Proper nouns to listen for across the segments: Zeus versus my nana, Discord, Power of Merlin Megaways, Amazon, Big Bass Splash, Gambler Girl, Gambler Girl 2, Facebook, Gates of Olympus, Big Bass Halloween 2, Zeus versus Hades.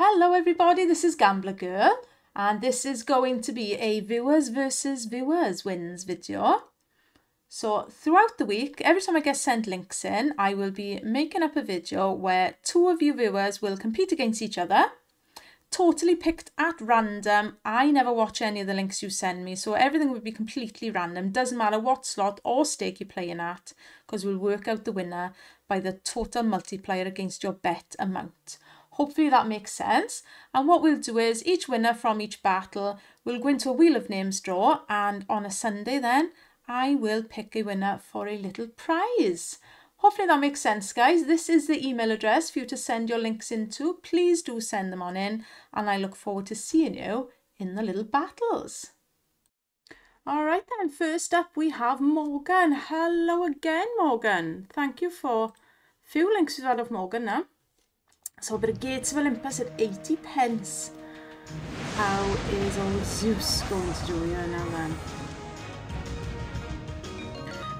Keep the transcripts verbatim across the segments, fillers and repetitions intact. Hello everybody, this is Gambler Girl and this is going to be a viewers versus viewers wins video. So throughout the week, every time I get sent links in, I will be making up a video where two of you viewers will compete against each other, totally picked at random. I never watch any of the links you send me, so everything would be completely random. Doesn't matter what slot or stake you're playing at, because we'll work out the winner by the total multiplier against your bet amount. Hopefully that makes sense. And what we'll do is each winner from each battle will go into a Wheel of Names draw, and on a Sunday then I will pick a winner for a little prize. Hopefully that makes sense, guys. This is the email address for you to send your links into. Please do send them on in, and I look forward to seeing you in the little battles. All right then, first up we have Morgan. Hello again, Morgan. Thank you for a few links we've had of Morgan now. So a bit of Gates of Olympus at eighty pence. How is old Zeus going to do here now then?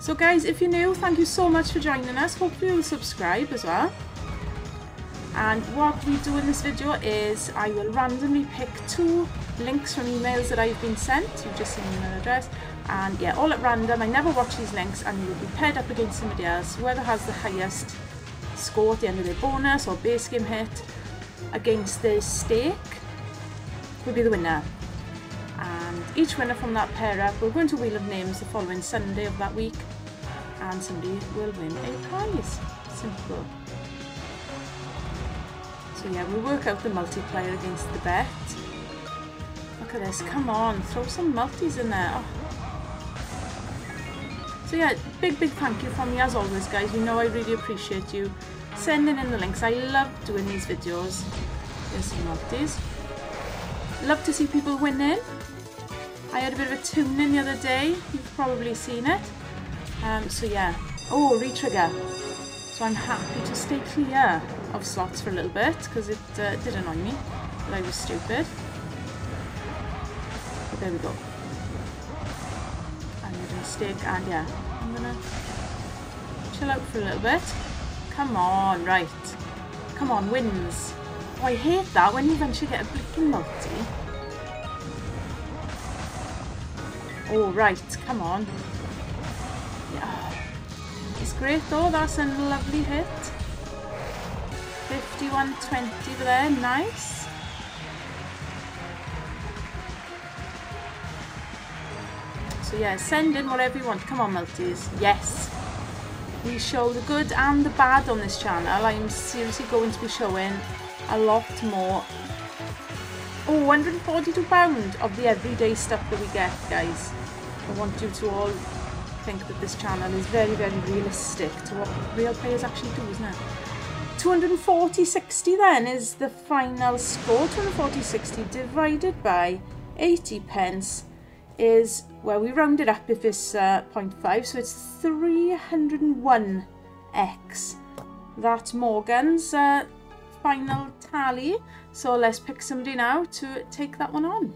So guys, if you're new, thank you so much for joining us. Hopefully you'll subscribe as well. And what we do in this video is I will randomly pick two links from emails that I've been sent. You've just seen the email address. And yeah, all at random. I never watch these links, and you'll be paired up against somebody else. Whoever has the highest score at the end of their bonus or base game hit against their stake will be the winner. And each winner from that pair up will go into Wheel of Names the following Sunday of that week, and somebody will win a prize. Simple. So yeah, we'll work out the multiplier against the bet. Look at this, come on, throw some multis in there. Oh. So yeah, big big thank you from me as always, guys. You know I really appreciate you sending in the links. I love doing these videos. There's some multis. Love to see people winning. I had a bit of a tune in the other day, you've probably seen it. Um, so yeah, oh, retrigger. So I'm happy to stay clear of slots for a little bit, because it uh, did annoy me that I was stupid. But there we go. I made a mistake, and yeah, I'm gonna chill out for a little bit. Come on, right. Come on, wins. Oh, I hate that when you eventually get a blinking multi. Oh, right, come on. Yeah. It's great though, that's a lovely hit. fifty-one twenty there, nice. So yeah, send in whatever you want. Come on, multis. Yes. We show the good and the bad on this channel. I'm seriously going to be showing a lot more. Oh, one hundred forty-two pounds of the everyday stuff that we get, guys. I want you to all think that this channel is very, very realistic to what real players actually do, isn't it? two hundred forty sixty then is the final score. two hundred forty sixty divided by eighty pence is, well, we round it up if it's uh, zero point five, so it's three hundred and one x. That's Morgan's uh, final tally. So let's pick somebody now to take that one on.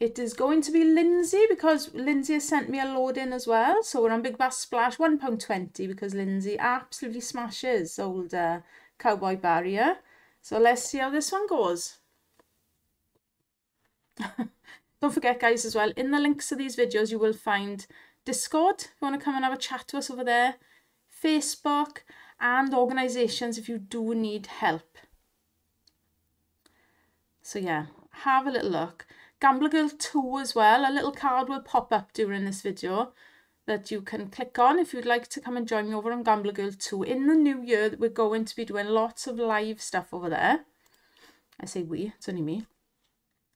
It is going to be Lindsay, because Lindsay has sent me a load in as well. So we're on Big Bass Splash, one pound twenty, because Lindsay absolutely smashes old uh, Cowboy Barrier. So let's see how this one goes. Don't forget, guys, as well, in the links to these videos you will find Discord if you want to come and have a chat to us over there, Facebook, and organisations if you do need help. So yeah, have a little look. Gambler Girl two as well, a little card will pop up during this video that you can click on if you'd like to come and join me over on Gambler Girl two. In the new year, we're going to be doing lots of live stuff over there. I say we, it's only me.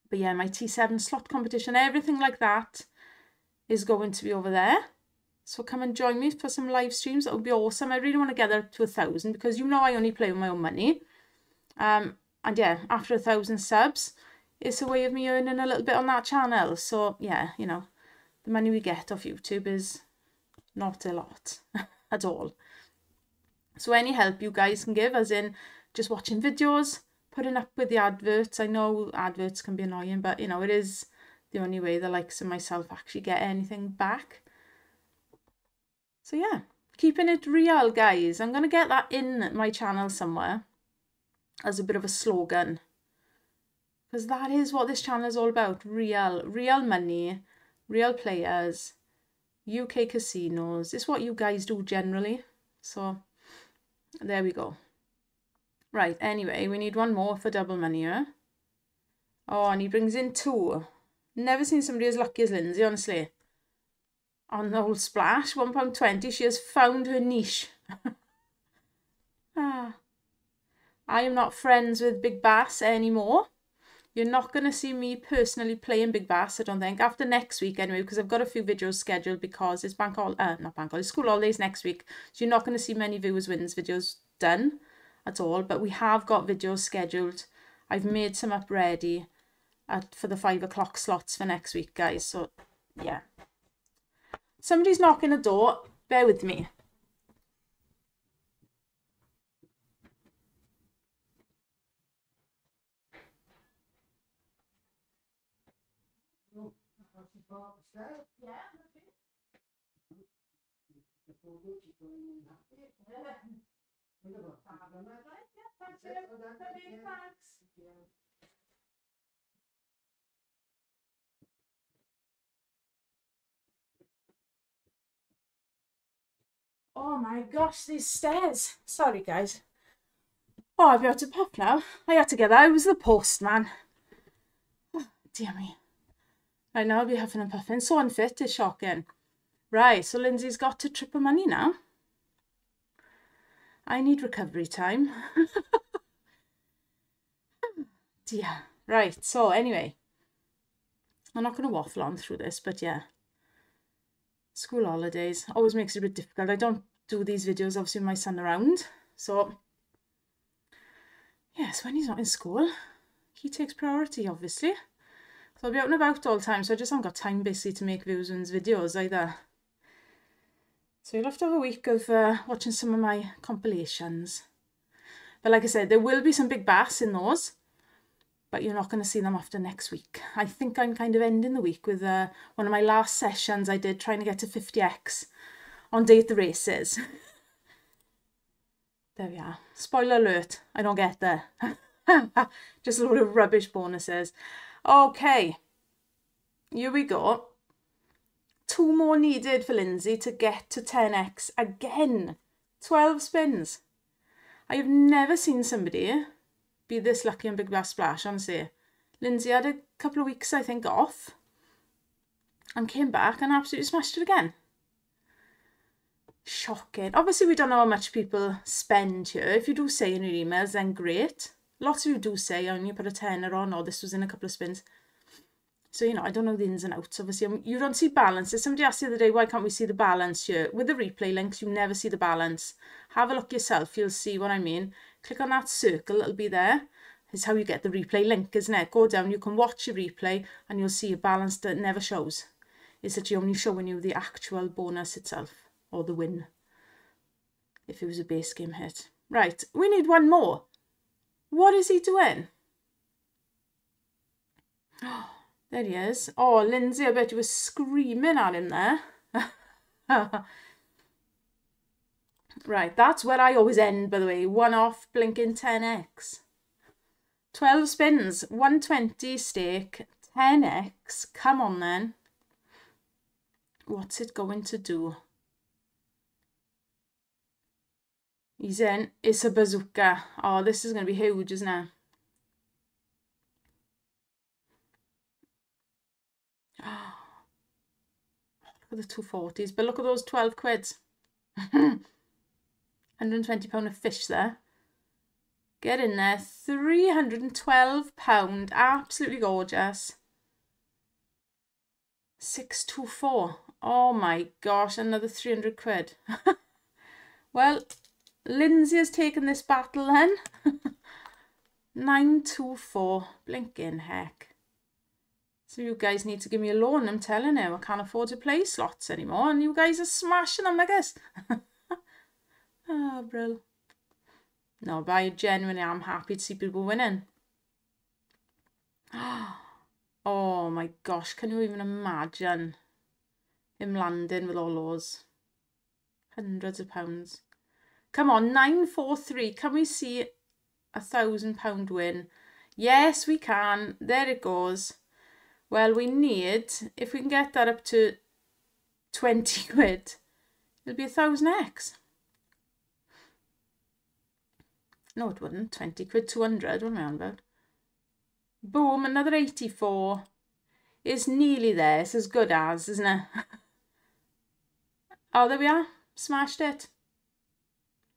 But yeah, my T seven slot competition, everything like that is going to be over there. So come and join me for some live streams. That would be awesome. I really want to get up to a thousand, because you know I only play with my own money. Um, and yeah, after a thousand subs, it's a way of me earning a little bit on that channel. So yeah, you know, the money we get off YouTube is not a lot at all. So any help you guys can give, as in just watching videos, putting up with the adverts. I know adverts can be annoying, but you know, it is the only way the likes of myself actually get anything back. So yeah, keeping it real, guys. I'm going to get that in my channel somewhere as a bit of a slogan. Because that is what this channel is all about. Real, real money, real players, U K casinos. It's what you guys do generally. So there we go. Right, anyway, we need one more for double money, huh? Oh, and he brings in two. Never seen somebody as lucky as Lindsay, honestly. On the old splash, one pound twenty, she has found her niche. Ah. I am not friends with Big Bass anymore. You're not going to see me personally playing Big Bass, I don't think. After next week, anyway, because I've got a few videos scheduled because it's bank holiday, uh, not bank holiday, school holidays next week. So you're not going to see many viewers wins videos done at all. But we have got videos scheduled. I've made some up ready at, for the five o'clock slots for next week, guys. So, yeah. Somebody's knocking the door. Bear with me. Oh my gosh, these stairs. Sorry guys. Oh, I've got to pop now. I had to get that. I was the postman. Oh, dear me. Right, now I'll be huffing and puffing. So unfit is shocking. Right, so Lindsay's got to triple money now. I need recovery time. Dear. Right, so anyway. I'm not going to waffle on through this, but yeah. School holidays always makes it a bit difficult. I don't do these videos, obviously, with my son around. So, yes, when he's not in school, he takes priority, obviously. So I'll be out and about all the time, so I just haven't got time basically to make views and videos either. So you'll have to have a week of uh, watching some of my compilations. But like I said, there will be some Big Bass in those, but you're not going to see them after next week. I think I'm kind of ending the week with uh, one of my last sessions I did trying to get to fifty X on Day at the Races. There we are. Spoiler alert, I don't get there. Just a load of rubbish bonuses. Okay, here we go. Two more needed for Lindsay to get to ten X again. twelve spins. I have never seen somebody be this lucky on Big Bass Splash, honestly. Lindsay had a couple of weeks, I think, off and came back and absolutely smashed it again. Shocking. Obviously, we don't know how much people spend here. If you do say in your emails, then great. Lots of you do say, oh, you put a tenner on, or this was in a couple of spins. So, you know, I don't know the ins and outs, obviously. You don't see balances. Somebody asked the other day, why can't we see the balance here? With the replay links, you never see the balance. Have a look yourself. You'll see what I mean. Click on that circle. It'll be there. It's how you get the replay link, isn't it? Go down. You can watch your replay, and you'll see a balance that never shows. It's that you're only showing you the actual bonus itself, or the win, if it was a base game hit. Right. We need one more. What is he doing? Oh, there he is. Oh, Lindsay, I bet you were screaming at him there. Right, that's where I always end, by the way. One off, blinking ten X. twelve spins, one twenty stake, ten X. Come on, then. What's it going to do? He's in. It's a bazooka. Oh, this is going to be huge, isn't it? Oh, look at the two forties. But look at those twelve quids. one hundred and twenty pound of fish there. Get in there. three hundred and twelve pound. Absolutely gorgeous. six two four. Oh my gosh. Another three hundred quid. Well... Lindsay has taken this battle then. nine two four. Blinking heck. So you guys need to give me a loan, I'm telling you. I can't afford to play slots anymore. And you guys are smashing them, I guess. Oh, brill. No, but I genuinely am happy to see people winning. Oh my gosh, can you even imagine him landing with all those? Hundreds of pounds. Come on, nine four three. Can we see a thousand pound win? Yes, we can. There it goes. Well, we need, if we can get that up to twenty quid, it'll be a thousand X. No, it wouldn't. twenty quid, two hundred, what am I on about? Boom, another eighty-four. It's nearly there. It's as good as, isn't it? Oh, there we are. Smashed it.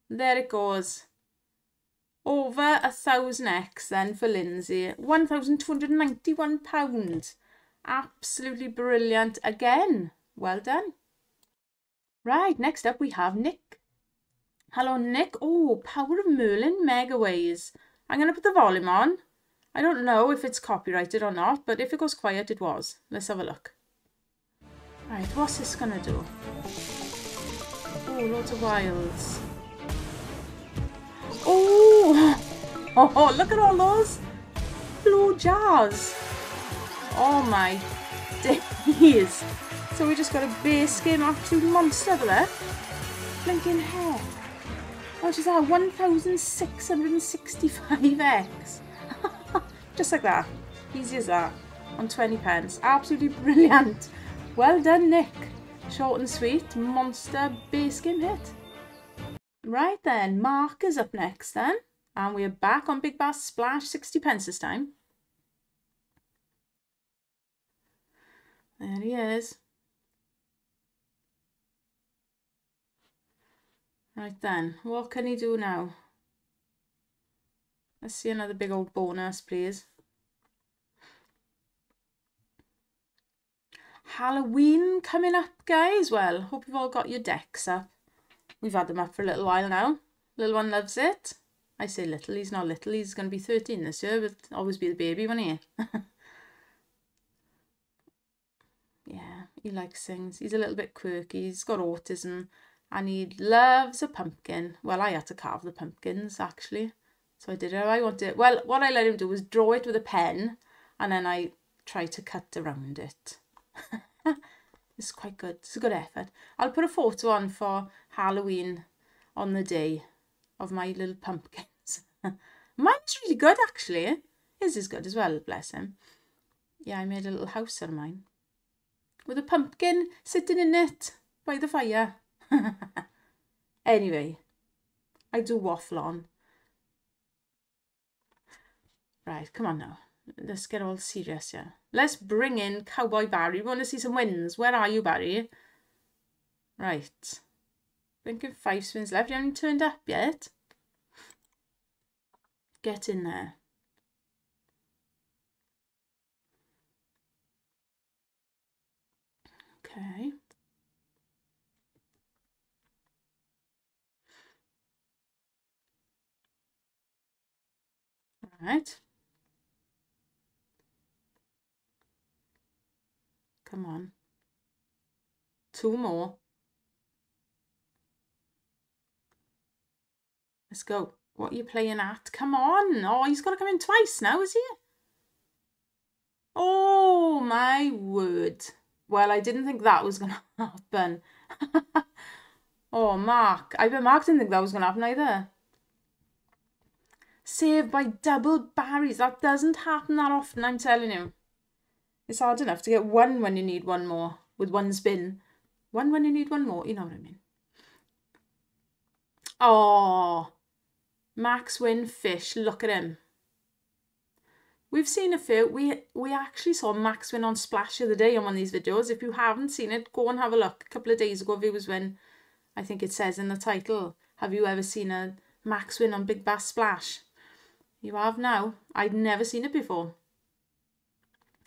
There it goes. Over a thousand X then for Lindsay. one thousand two hundred ninety-one pounds. Absolutely brilliant again. Well done. Right, next up we have Nick. Hello, Nick. Oh, Power of Merlin Megaways. I'm going to put the volume on. I don't know if it's copyrighted or not, but if it goes quiet, it was. Let's have a look. Right, what's this going to do? Oh, lots of wilds. Oh! Oh, look at all those blue jars. Oh my days. So we just got a base game absolute monster there. Blinking hell. What is that? one thousand six hundred sixty-five X. Just like that. Easy as that. On twenty pence. Absolutely brilliant. Well done, Nick. Short and sweet. Monster base game hit. Right then, Mark is up next then, and we're back on Big Bass Splash, sixty pence this time. There he is. Right then, what can he do now? Let's see another big old bonus, please. Halloween coming up, guys. Well, hope you've all got your decks up. We've had them up for a little while now. Little one loves it. I say little, he's not little. He's going to be thirteen this year, but always be the baby, won't he? Yeah, he likes things. He's a little bit quirky. He's got autism and he loves a pumpkin. Well, I had to carve the pumpkins, actually. So I did it how I wanted. Well, what I let him do was draw it with a pen and then I tried to cut around it. It's quite good. It's a good effort. I'll put a photo on for Halloween on the day of my little pumpkins. Mine's really good, actually. His is good as well, bless him. Yeah, I made a little house out of mine. With a pumpkin sitting in it by the fire. Anyway, I do waffle on. Right, come on now. Let's get all serious, yeah. Let's bring in Cowboy Barry. We want to see some wins. Where are you, Barry? Right. Thinking five spins left. You haven't turned up yet. Get in there. Okay. Right. Come on. Two more. Let's go. What are you playing at? Come on. Oh, he's got to come in twice now, is he? Oh, my word. Well, I didn't think that was going to happen. Oh, Mark. I bet Mark didn't think that was going to happen either. Saved by double Barrys. That doesn't happen that often, I'm telling you. It's hard enough to get one when you need one more with one spin. One when you need one more, you know what I mean. Oh, Max win fish, look at him. We've seen a few, we, we actually saw Max win on Splash the other day on one of these videos. If you haven't seen it, go and have a look. A couple of days ago, viewers win, I think it says in the title, have you ever seen a Max win on Big Bass Splash? You have now. I'd never seen it before.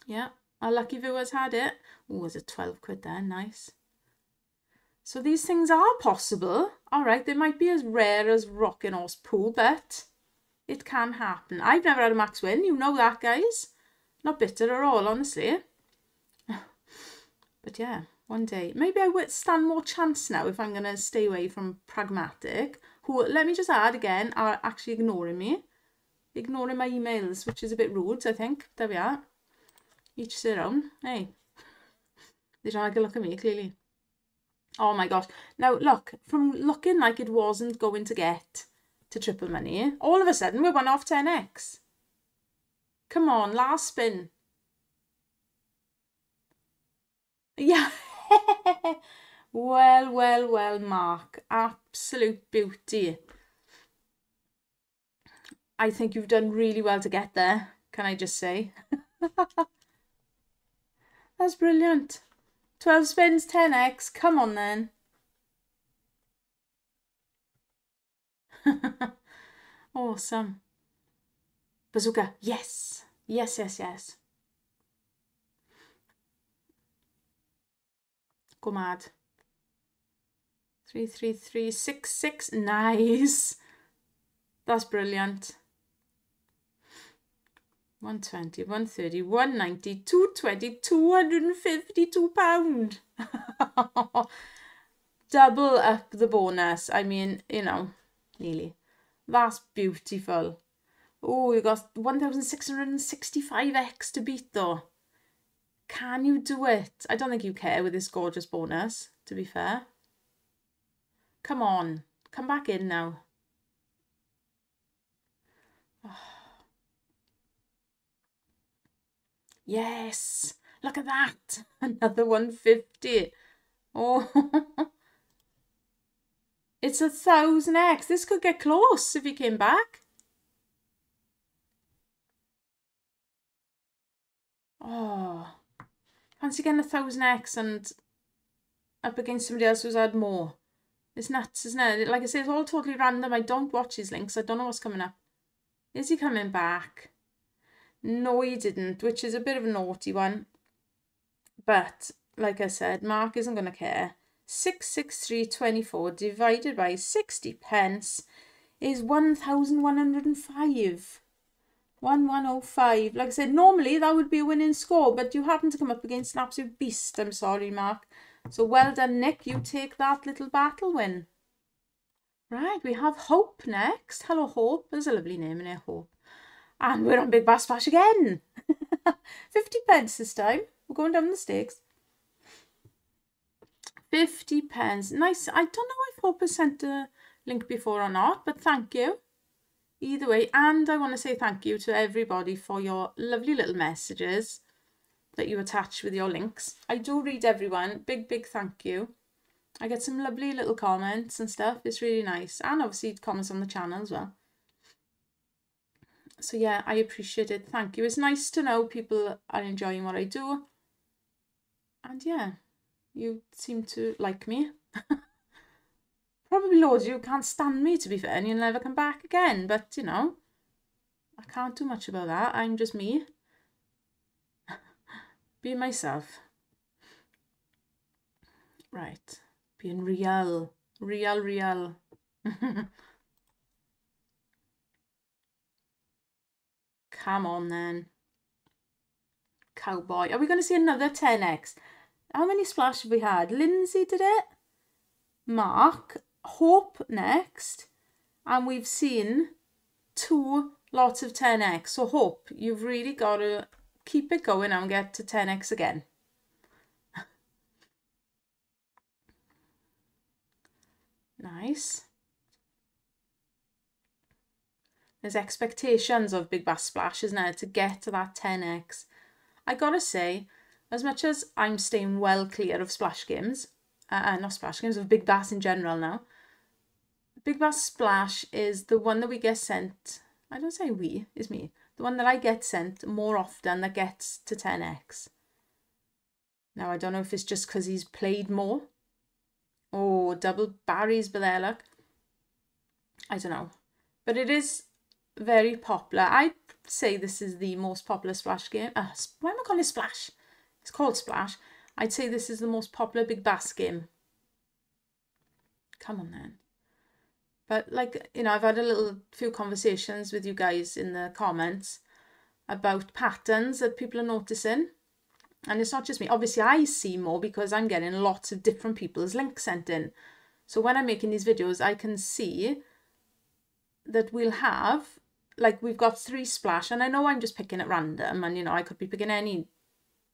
Yeah. Our lucky viewers had it. Oh, was it twelve quid there? Nice. So these things are possible. All right, they might be as rare as Rockin' Horse Pool, but it can happen. I've never had a max win. You know that, guys. Not bitter at all, honestly. But yeah, one day. Maybe I would stand more chance now if I'm going to stay away from Pragmatic, who, let me just add again, are actually ignoring me. Ignoring my emails, which is a bit rude, I think. There we are. Each their own. Hey, they don't like a look at me, clearly. Oh my gosh. Now, look, from looking like it wasn't going to get to triple money, all of a sudden we're one off ten X. Come on, last spin. Yeah. Well, well, well, Mark. Absolute beauty. I think you've done really well to get there, can I just say? That's brilliant. twelve spins, ten X. Come on, then. Awesome. Bazooka. Yes. Yes, yes, yes. Go mad. Three, three, three, six, six. Nice. That's brilliant. one twenty, one thirty, one ninety, two twenty, two hundred fifty-two pounds. Double up the bonus. I mean, you know, nearly. That's beautiful. Oh, you got one thousand six hundred sixty-five X to beat though. Can you do it? I don't think you care with this gorgeous bonus, to be fair. Come on. Come back in now. Oh. Yes, look at that. Another one fifty. Oh, it's a thousand X. This could get close if he came back. Oh, fancy getting a thousand X and up against somebody else who's had more. It's nuts, isn't it? Like I say, it's all totally random. I don't watch his links. I don't know what's coming up. Is he coming back? No, he didn't, which is a bit of a naughty one. But, like I said, Mark isn't going to care. six sixty-three twenty-four divided by sixty pence is one thousand one hundred five. one thousand one hundred five. Like I said, normally that would be a winning score, but you happen to come up against an absolute beast. I'm sorry, Mark. So well done, Nick. You take that little battle win. Right, we have Hope next. Hello, Hope. There's a lovely name in there, Hope. And we're on Big Bass Splash again. fifty pence this time. We're going down the stakes. fifty pence. Nice. I don't know if Hope has sent a link before or not, but thank you. Either way, and I want to say thank you to everybody for your lovely little messages that you attach with your links. I do read everyone. Big, big thank you. I get some lovely little comments and stuff. It's really nice. And obviously comments on the channel as well. So yeah, I appreciate it. Thank you. It's nice to know people are enjoying what I do. And yeah, you seem to like me. Probably loads of you can't stand me, to be fair, and you'll never come back again. But, you know, I can't do much about that. I'm just me. Being myself. Right. Being real. Real, real. Come on then. Cowboy. Are we going to see another ten X? How many splash have we had? Lindsay did it. Mark. Hope next. And we've seen two lots of ten X. So Hope, you've really got to keep it going and get to ten X again. Nice. There's expectations of Big Bass Splash, isn't there, to get to that ten X. I gotta say, as much as I'm staying well clear of Splash Games, uh, uh, not Splash Games, of Big Bass in general now, Big Bass Splash is the one that we get sent, I don't say we, it's me, the one that I get sent more often that gets to ten X. Now, I don't know if it's just because he's played more. Oh, double Barry's by their luck. I don't know. But it is very popular. I'd say this is the most popular Splash game. Uh, why am I calling it Splash? It's called Splash. I'd say this is the most popular Big Bass game. Come on then. But like, you know, I've had a little few conversations with you guys in the comments about patterns that people are noticing. And it's not just me. Obviously, I see more because I'm getting lots of different people's links sent in. So when I'm making these videos, I can see that we'll have, like we've got three Splash, and I know I'm just picking at random, and you know, I could be picking any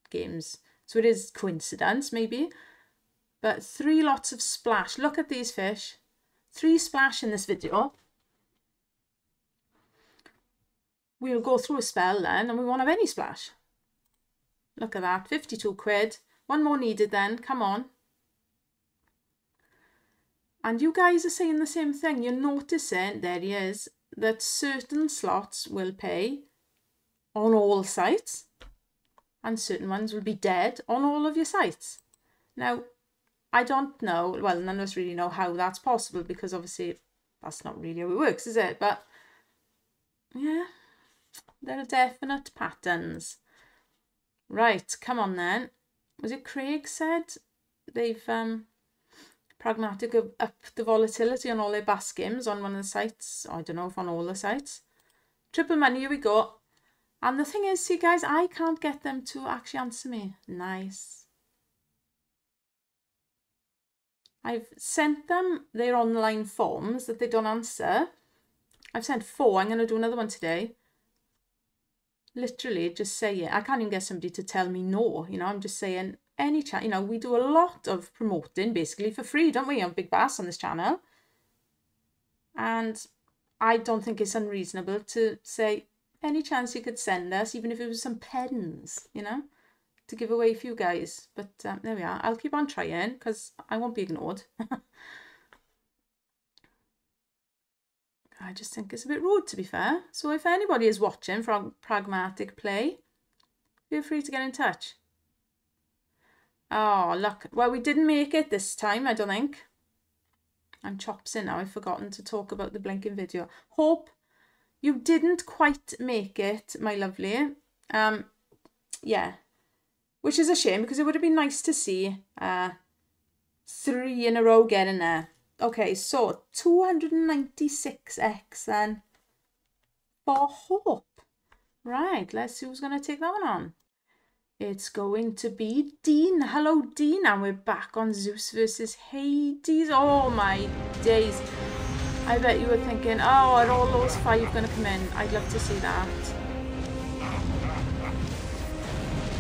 games, so it is coincidence maybe, but three lots of Splash. Look at these fish. Three Splash in this video. we will go through a spell then, and we won't have any splash. Look at that, fifty-two quid. One more needed then, come on. And you guys are saying the same thing. You're noticing, there he is, that certain slots will pay on all sites, and certain ones will be dead on all of your sites. Now, I don't know, well, none of us really know how that's possible, because obviously that's not really how it works, is it? But yeah, there are definite patterns. Right, come on then. Was it Craig said they've um, pragmatic up the volatility on all their bass games on one of the sites? I don't know if on all the sites. Triple money, here we go. And the thing is, see guys, I can't get them to actually answer me. Nice. I've sent them their online forms that they don't answer. I've sent four. I'm going to do another one today. Literally just say it. I can't even get somebody to tell me no. You know, I'm just saying any chance. You know, we do a lot of promoting basically for free, don't we, on Big Bass on this channel. And I don't think it's unreasonable to say any chance you could send us, even if it was some pens, you know, to give away for you guys. But um, there we are. I'll keep on trying because I won't be ignored. I just think it's a bit rude, to be fair. So if anybody is watching from Pragmatic Play, feel free to get in touch. Oh, look. Well, we didn't make it this time, I don't think. I'm chops in now. I've forgotten to talk about the blinking video. Hope you didn't quite make it, my lovely. Um, yeah. Which is a shame, because it would have been nice to see uh, three in a row getting there. Okay, so two hundred ninety-six X then for Hope. Right, let's see who's going to take that one on. It's going to be Dean. Hello, Dean. And we're back on Zeus versus Hades. Oh, my days. I bet you were thinking, oh, are all those five going to come in? I'd love to see that.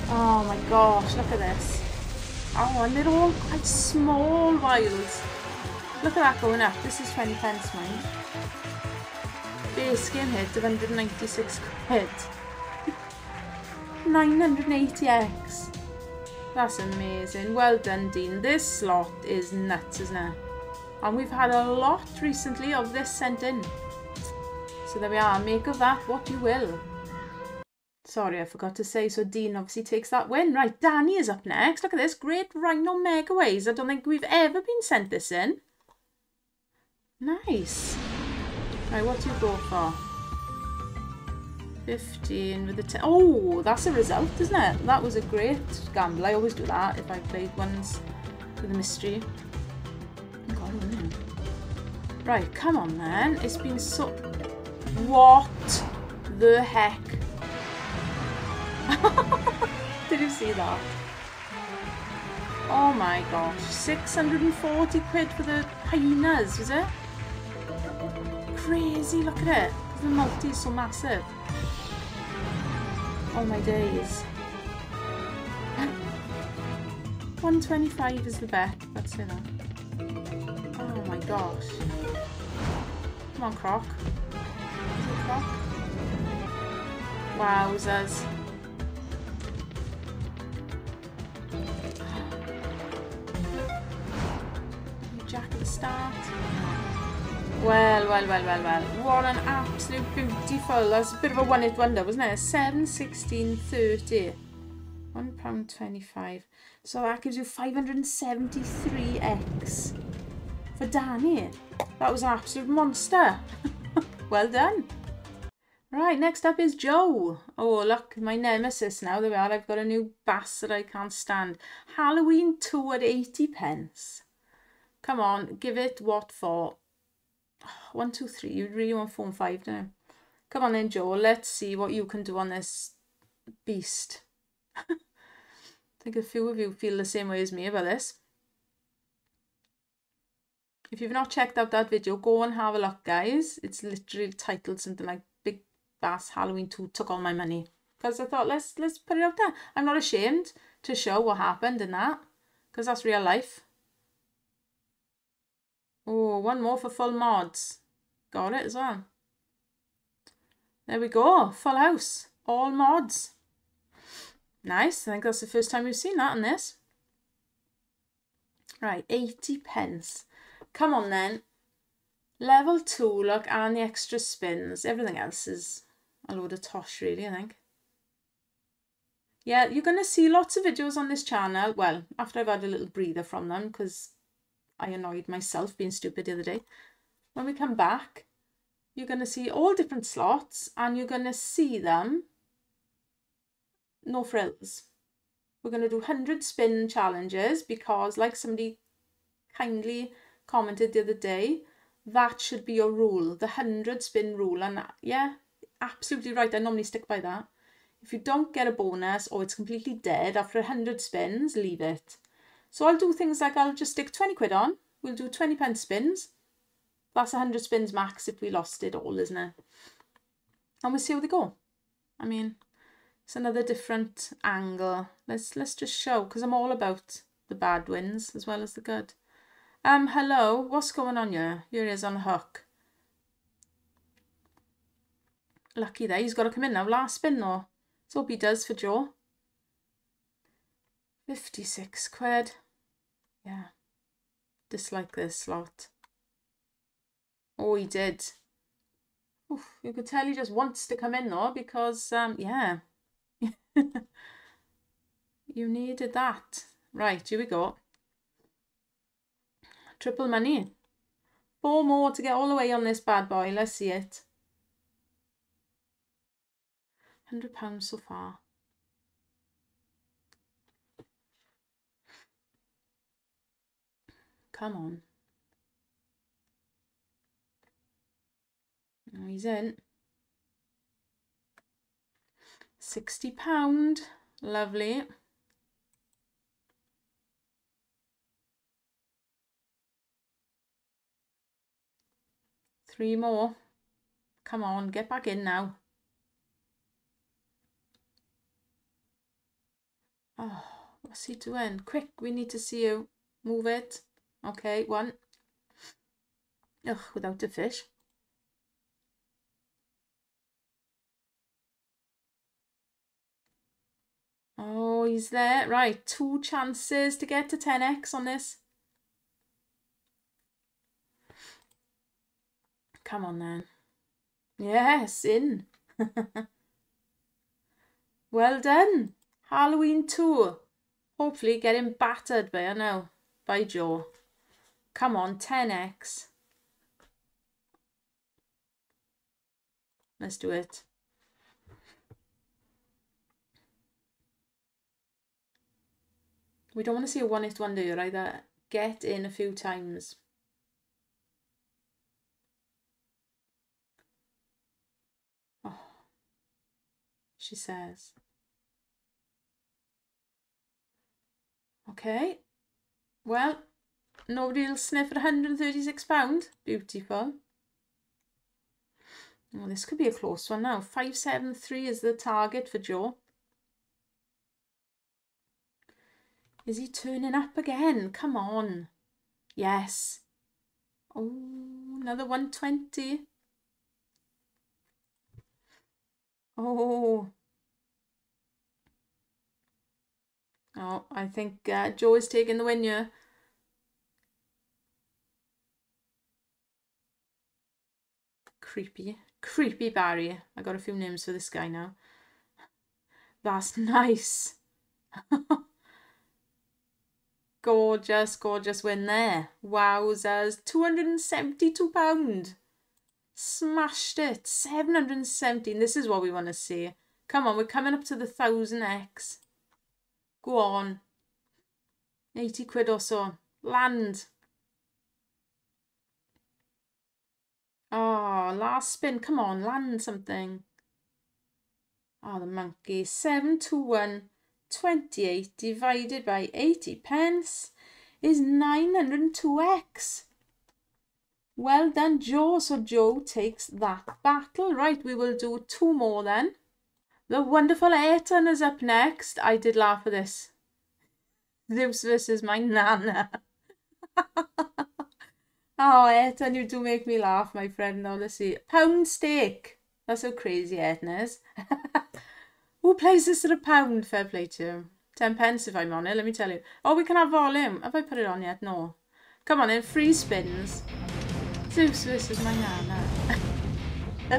Oh, my gosh. Look at this. Oh, and they're all quite small wilds. Look at that going up. This is twenty pence, mind. Base game hit of one hundred ninety-six quid. nine hundred eighty X. That's amazing. Well done, Dean. This slot is nuts, isn't it? And we've had a lot recently of this sent in. So there we are. Make of that what you will. Sorry, I forgot to say. So Dean obviously takes that win. Right, Danny is up next. Look at this. Great Rhino Megaways. I don't think we've ever been sent this in. Nice. Right, what do you go for? fifteen with the ten. Oh, that's a result, isn't it? That was a great gamble. I always do that if I played ones with a mystery. I've got one in. Right, come on then. It's been so... What the heck? Did you see that? Oh my gosh. six hundred forty quid for the hyenas, was it? Crazy, look at it. The multi is so massive. Oh my days. one twenty-five is the bet. That's it. Oh my gosh. Come on, Croc. Is it Croc? Wowzers. Jack at the start. Well, well, well, well, well. What an absolute beautiful. That's a bit of a one-hit wonder, wasn't it? Seven, sixteen, thirty. One pound twenty-five. So that gives you five hundred and seventy-three X for Danny. That was an absolute monster. Well done. Right, next up is Joe. Oh, look, my nemesis now. There we are. I've got a new bass that I can't stand. Halloween two at eighty pence. Come on, give it what for. One, two, three. You really want four and five now. Come on then, Joe. Let's see what you can do on this beast. I think a few of you feel the same way as me about this. If you've not checked out that video, go and have a look, guys. It's literally titled something like Big Bass Halloween two Took All My Money. Because I thought, let's let's put it out there. I'm not ashamed to show what happened in that. Because that's real life. Oh, one more for full mods. Got it as well. There we go, full house, all mods. Nice, I think that's the first time we've seen that in this. Right, eighty pence. Come on then. Level two, look, and the extra spins. Everything else is a load of tosh, really, I think. Yeah, you're going to see lots of videos on this channel. Well, after I've had a little breather from them, because I annoyed myself being stupid the other day. When we come back, you're going to see all different slots, and you're going to see them. No frills. We're going to do one hundred spin challenges, because like somebody kindly commented the other day, that should be your rule, the one hundred spin rule. And yeah, absolutely right. I normally stick by that. If you don't get a bonus or it's completely dead after one hundred spins, leave it. So I'll do things like I'll just stick twenty quid on. We'll do twenty pence spins. That's one hundred spins max if we lost it all, isn't it? And we'll see how they go. I mean, it's another different angle. Let's let's just show, because I'm all about the bad wins as well as the good. Um, hello, what's going on here? Here he is on the hook. Lucky there, he's got to come in now. Last spin though. Let's hope he does for Joe. fifty-six quid. Yeah. Dislike this slot. Oh, he did. Oof, you could tell he just wants to come in though, because, um, yeah. You needed that. Right, here we go. Triple money. Four more to get all the way on this bad boy. Let's see it. one hundred pounds so far. Come on. Oh, he's in. sixty pound. Lovely. Three more. Come on, get back in now. Oh, what's he doing? Quick, we need to see you. Move it. Okay, one. Ugh, without the fish. Oh, he's there. Right, two chances to get to ten X on this. Come on then. Yes, in. Well done. Halloween two. Hopefully getting battered by, I know, by Joe. Come on, ten X. Let's do it. We don't want to see a one-hit wonder here either. Get in a few times. She says. Okay, well, nobody will sniff at one hundred thirty-six pounds. Beautiful. Well, this could be a close one now. five seven three is the target for Joe. Is he turning up again? Come on. Yes. Oh, another one twenty. Oh. Oh, I think uh, Joe is taking the win here. Creepy. Creepy Barry. I got a few names for this guy now. That's nice. Gorgeous, gorgeous win there. Wowzers. two hundred seventy-two pounds. Smashed it. seven hundred seventeen. This is what we want to see. Come on, we're coming up to the one thousand X. Go on. eighty quid or so. Land. Oh, last spin. Come on, land something. Oh, the monkey. seven two one. twenty-eight divided by eighty pence is nine hundred two X. Well done, Joe. So Joe takes that battle. Right, we will do two more then. The wonderful Ayrton is up next. I did laugh at this. Zeus versus my nana. Oh, Ayrton, you do make me laugh, my friend. Now, let's see. Pound steak. That's so crazy, Edna's. Who plays this at a pound? Fair play to him. ten pence if I'm on it, let me tell you. Oh, we can have volume. Have I put it on yet? No. Come on in, free spins. Zeus versus my nana. I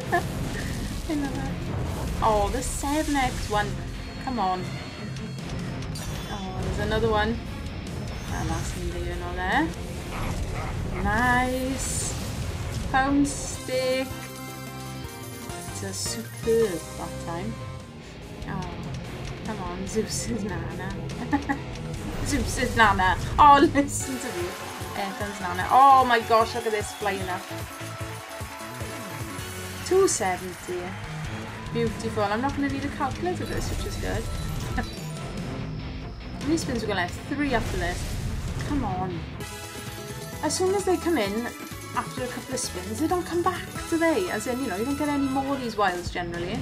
love that. Oh, the seven X one. Come on. Oh, there's another one. And that's neither here nor there. Nice. Pound stick. It's a superb that time. Oh, come on, Zeus is nana. Zeus is nana. Oh, listen to me. Here comes nana. Oh my gosh, look at this flying up. two seventy. Beautiful. I'm not going to need a calculator for this, which is good. How many spins are we going to have? Three after this. Come on. As soon as they come in, after a couple of spins, they don't come back, do they? As in, you know, you don't get any more of these wilds generally.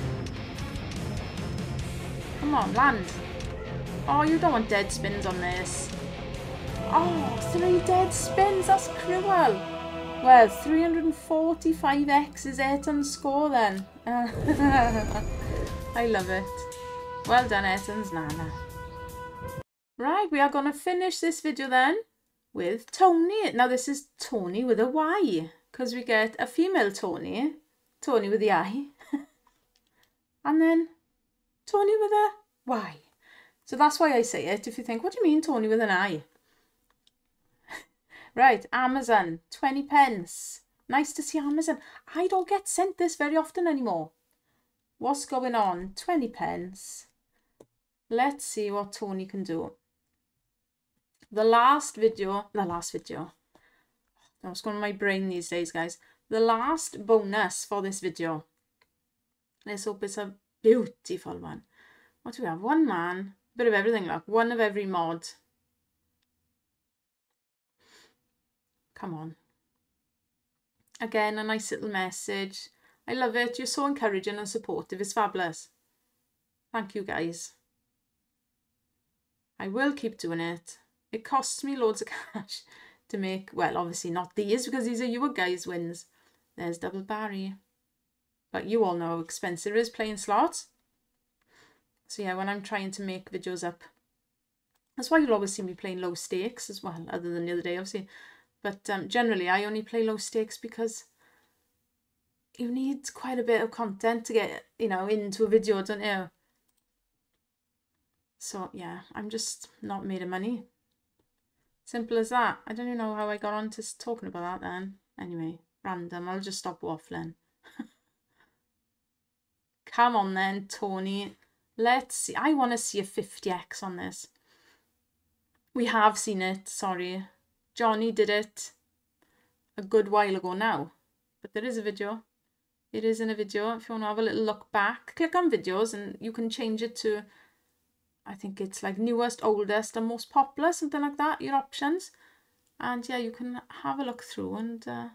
Come on, land. Oh, you don't want dead spins on this. Oh, three dead spins, that's cruel. Well, three hundred forty-five X is Ayrton's score then. I love it. Well done, Ayrton's nana. Right, we are going to finish this video then with Tony. Now this is Tony with a Y, because we get a female Tony, Tony with the I, and then Tony with a Y. So that's why I say it, if you think, what do you mean Tony with an I? Right, Amazon, twenty pence. Nice to see Amazon. I don't get sent this very often anymore. What's going on? twenty pence. Let's see what Tony can do. The last video, the last video. What's going on in my brain these days, guys? The last bonus for this video. Let's hope it's a beautiful one. What do we have? One man, a bit of everything, like one of every mod. Come on. Again, a nice little message. I love it. You're so encouraging and supportive. It's fabulous. Thank you, guys. I will keep doing it. It costs me loads of cash to make, well, obviously not these, because these are your guys' wins. There's Double Barry. But you all know how expensive it is playing slots. So yeah, when I'm trying to make videos up, that's why you'll always see me playing low stakes as well, other than the other day, obviously. But um, generally, I only play low stakes because you need quite a bit of content to get, you know, into a video, don't you? So, yeah, I'm just not made of money. Simple as that. I don't even know how I got on to talking about that then. Anyway, random. I'll just stop waffling. Come on then, Tony. Let's see. I want to see a fifty X on this. We have seen it, sorry. Johnny did it a good while ago now, but there is a video. It is in a video. If you want to have a little look back, click on videos and you can change it to, I think it's like newest, oldest and most popular, something like that, your options. And yeah, you can have a look through and uh,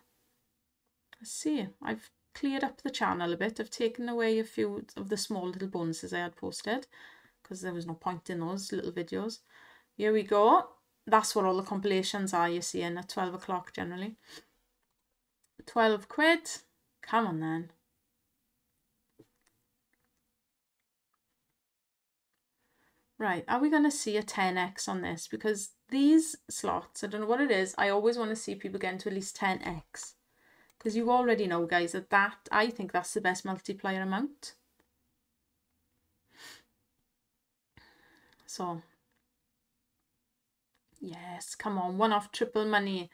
let's see. I've cleared up the channel a bit. I've taken away a few of the small little bonuses I had posted because there was no point in those little videos. Here we go. That's what all the compilations are, you see, in at twelve o'clock generally. twelve quid. Come on then. Right, are we going to see a ten X on this? Because these slots, I don't know what it is, I always want to see people get into at least ten X. Because you already know, guys, that that, I think that's the best multiplier amount. So... yes, come on, one-off triple money.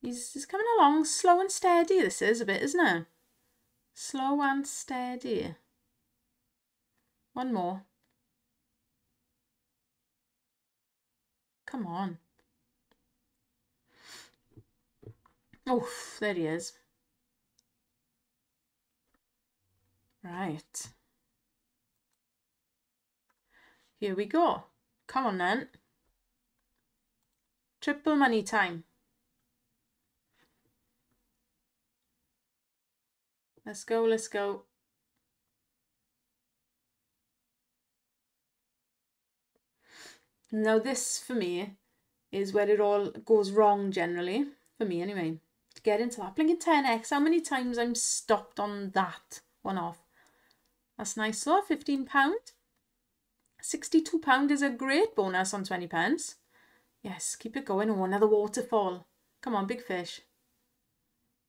He's, he's coming along slow and steady, this is a bit, isn't it? Slow and steady. One more. Come on. Oof, there he is. Right. Here we go. Come on then. Triple money time. Let's go, let's go. Now this, for me, is where it all goes wrong generally. For me, anyway. To get into that. Blinking ten X, how many times I'm stopped on that one off. That's nice though, fifteen pounds. sixty-two pounds is a great bonus on twenty pence. Yes, keep it going. Oh, another waterfall. Come on, big fish.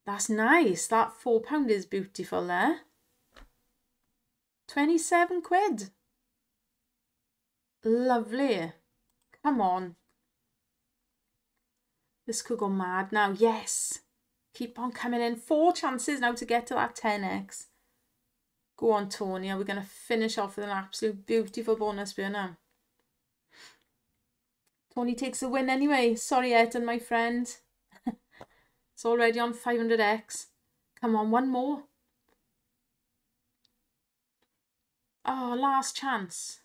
That's nice. That four pound is beautiful there. twenty-seven quid. Lovely. Come on. This could go mad now. Yes. Keep on coming in. Four chances now to get to that ten X. Go on, Tony. We're going to finish off with an absolute beautiful bonus beer now. Tony takes the win anyway. Sorry, Ethan, my friend. It's already on five hundred X. Come on, one more. Oh, last chance.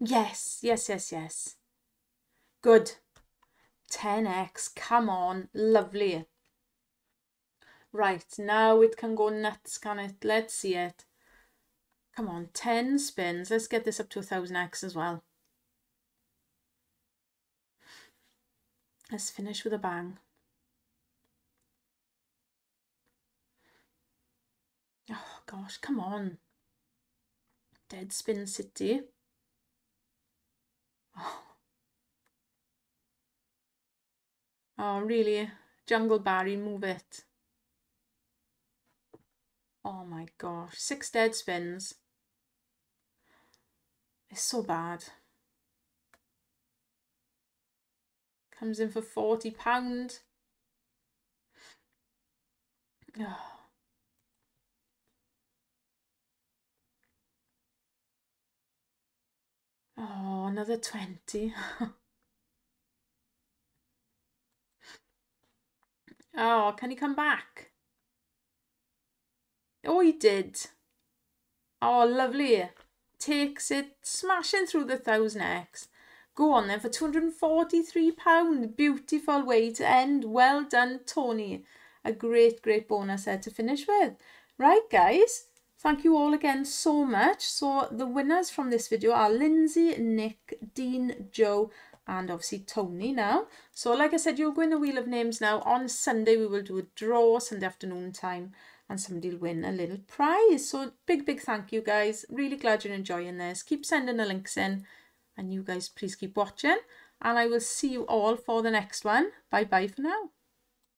Yes, yes, yes, yes. Good. ten X, come on, lovely. Right, now it can go nuts, can it? Let's see it. Come on, ten spins. Let's get this up to one thousand X as well. Let's finish with a bang. Oh gosh, come on. Dead Spin City. Oh. Oh, really? Jungle Barry, move it. Oh my gosh, six dead spins. It's so bad. Comes in for forty pounds. Oh. Oh, another twenty. Oh, can he come back? Oh, he did. Oh, lovely. Takes it, smashing through the one thousand X. Go on then for two hundred and forty-three pounds. Beautiful way to end. Well done, Tony. A great, great bonus there to finish with. Right, guys. Thank you all again so much. So the winners from this video are Lindsay, Nick, Dean, Joe, and obviously Tony now. So like I said, you'll go in a Wheel of Names now. On Sunday, we will do a draw, Sunday afternoon time, and somebody will win a little prize. So big, big thank you, guys. Really glad you're enjoying this. Keep sending the links in, and you guys please keep watching. And I will see you all for the next one. Bye-bye for now.